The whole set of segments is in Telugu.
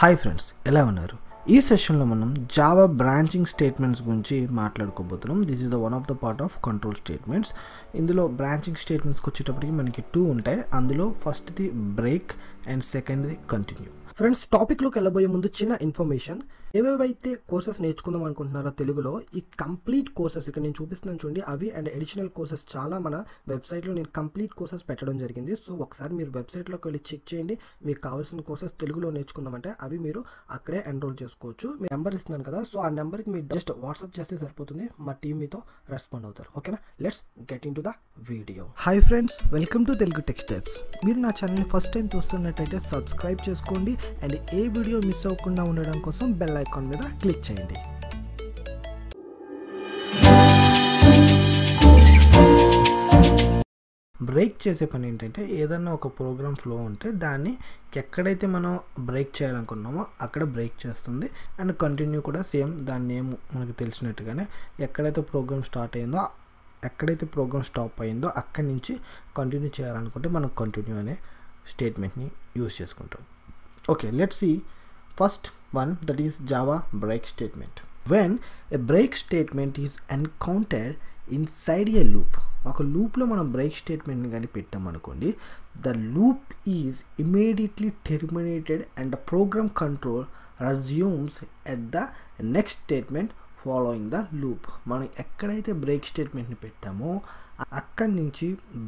Hi friends, ela unnaru. Ee session lo manam Java branching statements gurinchi maatladukobothunam. This is the one of the part of control statements. Indulo branching statements kochetappudiki maniki two untayi. Andulo first the break and second the continue. Friends, topic loki ellaboye mundu chinna information. ఏవేవైతే కోర్సెస్ నేర్చుకుందాం అనుకుంటున్నారో తెలుగులో ఈ కంప్లీట్ కోర్సెస్ ఇక్కడ నేను చూపిస్తున్నాను చూడండి అవి అండ్ అడిషనల్ కోర్సెస్ చాలా మన వెబ్సైట్లో నేను కంప్లీట్ కోర్సెస్ పెట్టడం జరిగింది. సో ఒకసారి మీరు వెబ్సైట్లోకి వెళ్ళి చెక్ చేయండి, మీకు కావాల్సిన కోర్సెస్ తెలుగులో నేర్చుకుందామంటే అవి మీరు అక్కడే ఎన్రోల్ చేసుకోవచ్చు. మీ నెంబర్ ఇస్తున్నాను కదా, సో ఆ నెంబర్కి మీరు జస్ట్ వాట్సాప్ చేస్తే సరిపోతుంది, మా టీమ్ మీతో రెస్పాండ్ అవుతారు. ఓకేనా, let's get into the video. Hi friends, welcome to Telugu tech steps. మీరు నా ఛానల్ని ఫస్ట్ టైం చూస్తున్నట్టయితే సబ్స్క్రైబ్ చేసుకోండి అండ్ ఏ వీడియో మిస్ అవ్వకుండా ఉండడం కోసం బెల్ ఐకాన్ మీద క్లిక్ చేయండి. బ్రేక్ చేసే పని ఏంటంటే ఏదన్నా ఒక ప్రోగ్రామ్ ఫ్లో ఉంటే దాన్ని ఎక్కడైతే మనం బ్రేక్ చేయాలనుకున్నామో అక్కడ బ్రేక్ చేస్తుంది. అండ్ కంటిన్యూ కూడా సేమ్ దాన్ని ఏం మనకు తెలిసినట్టుగానే ఎక్కడైతే ప్రోగ్రామ్ స్టార్ట్ అయిందో ఎక్కడైతే ప్రోగ్రామ్ స్టాప్ అయిందో అక్కడి నుంచి కంటిన్యూ చేయాలనుకుంటే మనం కంటిన్యూ అనే స్టేట్మెంట్ని యూజ్ చేసుకుంటాం. Okay, let's see first one, that is Java break statement. When a break statement is encountered inside a loop, ఒక లూప్లో మనం బ్రేక్ స్టేట్మెంట్ని కానీ పెట్టామనుకోండి, the loop is immediately terminated and the program control resumes at the next statement following the loop. మనం ఎక్కడైతే బ్రేక్ స్టేట్మెంట్ని పెట్టామో అక్కడి నుంచి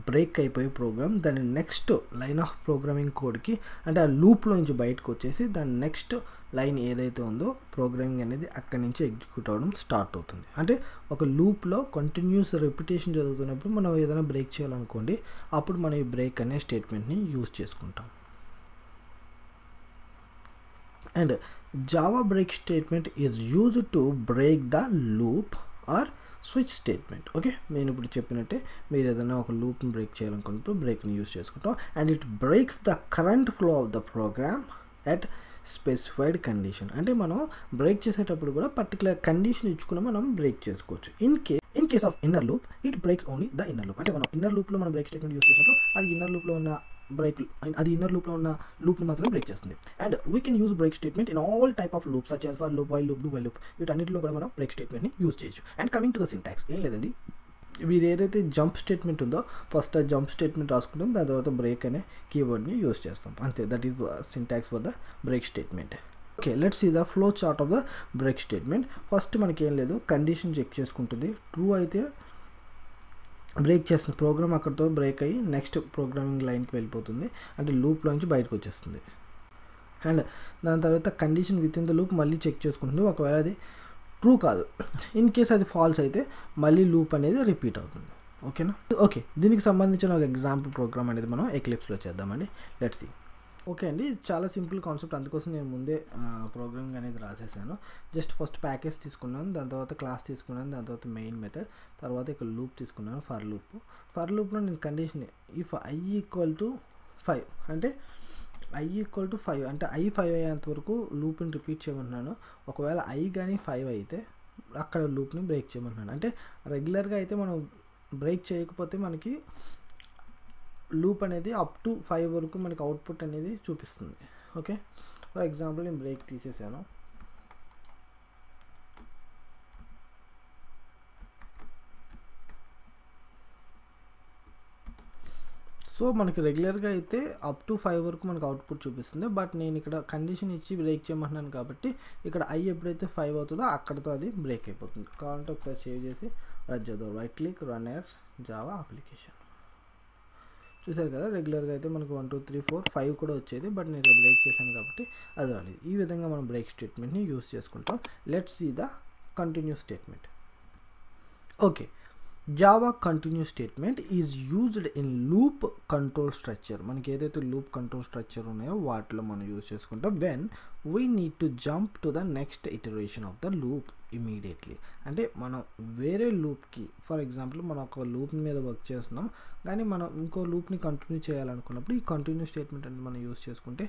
బ్రేక్ అయిపోయి ప్రోగ్రామ్ దాని నెక్స్ట్ లైన్ ఆఫ్ ప్రోగ్రామింగ్ కోడ్కి అంటే ఆ లూప్లో నుంచి బయటకు వచ్చేసి దాని నెక్స్ట్ లైన్ ఏదైతే ఉందో ప్రోగ్రామింగ్ అనేది అక్కడి నుంచి ఎగ్జిక్యూట్ అవ్వడం స్టార్ట్ అవుతుంది. అంటే ఒక లూప్లో కంటిన్యూస్ రెప్యుటేషన్ జరుగుతున్నప్పుడు మనం ఏదైనా బ్రేక్ చేయాలనుకోండి, అప్పుడు మనం ఈ బ్రేక్ అనే స్టేట్మెంట్ని యూజ్ చేసుకుంటాం. And Java break statement is used to break the loop or switch statement. Okay, నేను ఇప్పుడు చెప్పినట్టే మీరు ఏదైనా ఒక లూప్ని బ్రేక్ చేయాలనుకున్నప్పుడు బ్రేక్ని యూజ్ చేసుకుంటాం. And it breaks the current flow of the program at specified condition. అంటే మనం బ్రేక్ చేసేటప్పుడు కూడా పర్టికులర్ కండిషన్ ఇచ్చుకుని మనం బ్రేక్ చేసుకోవచ్చు. In case of inner loop it breaks only the inner loop. అంటే మనం ఇన్నర్ లూప్లో మనం బ్రేక్ స్టేట్మెంట్ యూజ్ చేసినప్పుడు అది ఇన్నర్ లూప్లో ఉన్న లూప్ని మాత్రమే బ్రేక్ చేస్తుంది. And we can use break statement in all type of loops such as for loop while loop do while loop. వీటన్నిటిలో కూడా మనం బ్రేక్ స్టేట్మెంట్ని యూజ్ చేయొచ్చు. And coming to the syntax ఏం లేదండి, మీరు ఏదైతే జంప్ స్టేట్మెంట్ ఉందో ఫస్ట్ ఆ జంప్ స్టేట్మెంట్ రాసుకుంటాం, దాని తర్వాత బ్రేక్ అనే కీవర్డ్ని యూజ్ చేస్తాం, అంతే. That is syntax for the break statement. Okay, let's see the flow chart of the break statement. First మనకి ఏం లేదు, కండిషన్ చెక్ చేసుకుంటుంది. ట్రూ అయితే బ్రేక్ చేస్తుంది ప్రోగ్రామ్, అక్కడితో బ్రేక్ అయ్యి నెక్స్ట్ ప్రోగ్రామింగ్ లైన్కి వెళ్ళిపోతుంది, అంటే లూప్లో నుంచి బయటకు వచ్చేస్తుంది. అండ్ దాని తర్వాత condition with in the loop మళ్ళీ చెక్ చేసుకుంటుంది. ఒకవేళ అది ట్రూ కాదు, ఇన్ కేస్ అది ఫాల్స్ అయితే మళ్ళీ లూప్ అనేది రిపీట్ అవుతుంది. ఓకేనా, ఓకే. దీనికి సంబంధించిన ఒక ఎగ్జాంపుల్ ప్రోగ్రామ్ అనేది మనం ఎక్లిప్స్లో చేద్దామండి. Let's see. ఓకే అండి, ఇది చాలా సింపుల్ కాన్సెప్ట్, అందుకోసం నేను ముందే ప్రోగ్రామింగ్ అనేది రాసేసాను. జస్ట్ ఫస్ట్ ప్యాకేజ్ తీసుకున్నాను, దాని తర్వాత క్లాస్ తీసుకున్నాను, దాని తర్వాత మెయిన్ మెథడ్, తర్వాత ఇక్కడ లూప్ తీసుకున్నాను ఫర్ లూప్లో నేను కండిషన్ ఇఫ్ i = 5 అంటే i = 5 అంటే i 5 అయ్యేంత వరకు లూప్ని రిపీట్ చేయమంటున్నాను. ఒకవేళ i కానీ 5 అయితే అక్కడ లూప్ని బ్రేక్ చేయమంటున్నాను. అంటే రెగ్యులర్గా అయితే మనం బ్రేక్ చేయకపోతే మనకి లూప్ అనేది అప్ టు 5 వరకు మనకి అవుట్పుట్ అనేది చూపిస్తుంది. ఓకే, ఫర్ ఎగ్జాంపుల్ నేను బ్రేక్ తీసేసాను. సో మనకి రెగ్యులర్గా అయితే అప్ టు 5 వరకు మనకు అవుట్పుట్ చూపిస్తుంది, బట్ నేను ఇక్కడ కండిషన్ ఇచ్చి బ్రేక్ చేయమంటున్నాను కాబట్టి ఇక్కడ i ఎప్పుడైతే 5 అవుతుందో అక్కడితో అది బ్రేక్ అయిపోతుంది. కావాలంటే ఒకసారి సేవ్ చేసి రన్ చేద్దాం. Right click, run as Java application. చూసారు కదా, రెగ్యులర్గా అయితే మనకు 1 2 3 4 5 కూడా వచ్చేది, బట్ నేను ఇక్కడ బ్రేక్ చేశాను కాబట్టి అది రాలేదు. ఈ విధంగా మనం బ్రేక్ స్టేట్మెంట్ని యూజ్ చేసుకుంటాం. Let's see the continue statement. Okay, Java continue statement is used in loop control structure. మనకి ఏదైతే లూప్ కంట్రోల్ స్ట్రక్చర్ ఉన్నాయో వాటిలో మనం యూజ్ చేసుకుంటాం. When we need to jump to the next iteration of the loop. immediately. అంటే మనం వేరే లూప్కి ఫర్ ఎగ్జాంపుల్ మనం ఒక లూప్ మీద వర్క్ చేస్తున్నాం కానీ మనం ఇంకో లూప్ని కంటిన్యూ చేయాలనుకున్నప్పుడు ఈ కంటిన్యూ స్టేట్మెంట్ అనేది మనం యూస్ చేసుకుంటే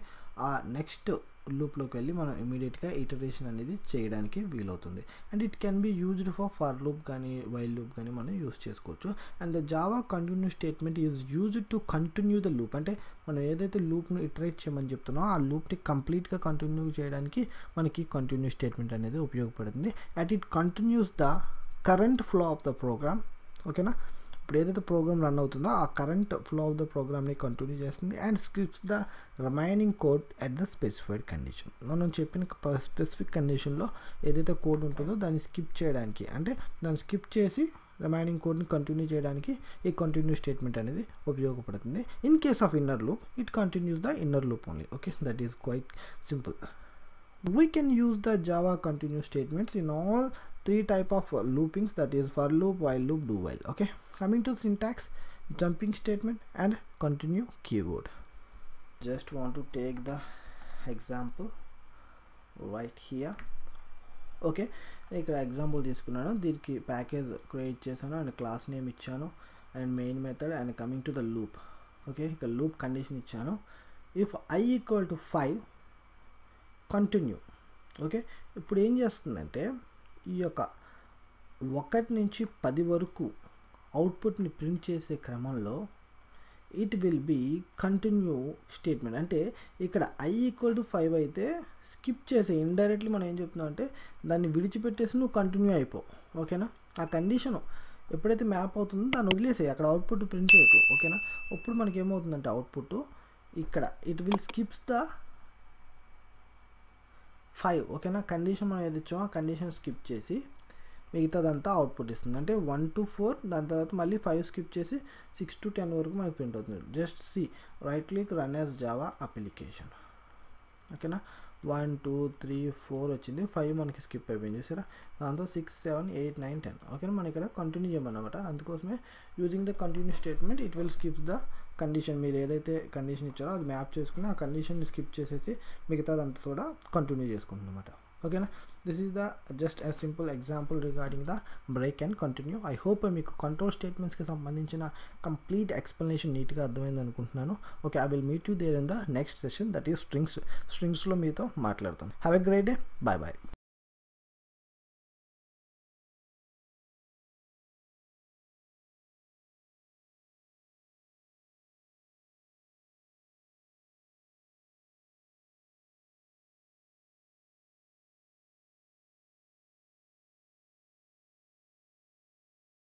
ఆ నెక్స్ట్ లూప్లోకి వెళ్ళి మనం ఇమీడియట్గా ఇటరేషన్ అనేది చేయడానికి వీలవుతుంది. And it can be used for loop కానీ వైల్ లూప్ కానీ మనం యూజ్ చేసుకోవచ్చు. And the Java continue statement is used to continue the loop. అంటే మనం ఏదైతే లూప్ను ఇటరేట్ చేయమని చెప్తున్నామో ఆ లూప్ని కంప్లీట్గా కంటిన్యూ చేయడానికి మనకి కంటిన్యూ స్టేట్మెంట్ అనేది ఉపయోగపడుతుంది. And it continues the current flow of the program. ఓకేనా, ఇప్పుడు ఏదైతే ప్రోగ్రామ్ రన్ అవుతుందో ఆ కరెంట్ ఫ్లో ఆఫ్ ద ప్రోగ్రామ్ని కంటిన్యూ చేస్తుంది. And scripts the remaining code at the specified condition. మనం చెప్పిన స్పెసిఫిక్ కండిషన్లో ఏదైతే కోడ్ ఉంటుందో దాన్ని స్కిప్ చేయడానికి, అంటే దాన్ని స్కిప్ చేసి రిమైనింగ్ కోడ్ని కంటిన్యూ చేయడానికి ఈ కంటిన్యూ స్టేట్మెంట్ అనేది ఉపయోగపడుతుంది. In case of inner loop it continues the inner loop only. Okay, that is quite simple. We can use the Java continue statements in all three type of loopings, that is for loop, while loop, do while. Okay, coming to syntax, jumping statement and continue keyword. Just want to take the example right here. Okay, ikkada example teeskunnanu, deeniki package create chesanu and class name ichchanu and main method and coming to the loop. Okay, ikkada loop condition ichchanu, if I equal to 5 continue. Okay, ఇప్పుడు ఏం చేస్తుందంటే ఈ యొక్క 1 నుంచి 10 వరకు అవుట్పుట్ని ప్రింట్ చేసే క్రమంలో it will be continue statement. అంటే ఇక్కడ i = 5 అయితే స్కిప్ చేసే ఇండైరెక్ట్లీ మనం ఏం చెప్తున్నాం అంటే దాన్ని విడిచిపెట్టేసి నువ్వు కంటిన్యూ అయిపో. ఓకేనా, ఆ కండిషను ఎప్పుడైతే మ్యాప్ అవుతుందో దాన్ని వదిలేసాయి, అక్కడ అవుట్పుట్ ప్రింట్ చేయకు. ఓకేనా, ఇప్పుడు మనకి ఏమవుతుందంటే అవుట్పుట్ ఇక్కడ ఇట్ విల్ స్కిప్స్ ద 5. ఓకేనా, కండిషన్ మనం ఏది ఇచ్చామో ఆ కండిషన్ స్కిప్ చేసి మిగతాదంతా అవుట్పుట్ ఇస్తుంది. అంటే 1 to 4 దాని తర్వాత మళ్ళీ 5 స్కిప్ చేసి 6 to 10 వరకు మనకి ప్రింట్ అవుతుంది. Just see right click run as Java application. ఓకేనా, 1 2 3 4 వచ్చింది, 5 మనకి స్కిప్ అయిపోయింది సరే, దాంతో 6 7 8 9 10. ఓకేనా, మనం ఇక్కడ కంటిన్యూ చేయమన్నమాట. అందుకోసమే using the continue statement it will skips the condition. మీరు ఏదైతే కండిషన్ ఇచ్చారో అది మ్యాప్ చేసుకుని ఆ కండిషన్ని స్కిప్ చేసేసి మిగతాదంతా కూడా కంటిన్యూ చేసుకుంటుందన్నమాట. ఓకేనా, this is the just a simple example regarding the break and continue. I hope మీకు కంట్రోల్ స్టేట్మెంట్స్కి సంబంధించిన కంప్లీట్ ఎక్స్ప్లెనేషన్ నీట్గా అర్థమైంది అనుకుంటున్నాను. Okay, I will meet you there in the next session, that is స్ట్రింగ్స్లో మీతో మాట్లాడతాను. Have a great day, bye bye.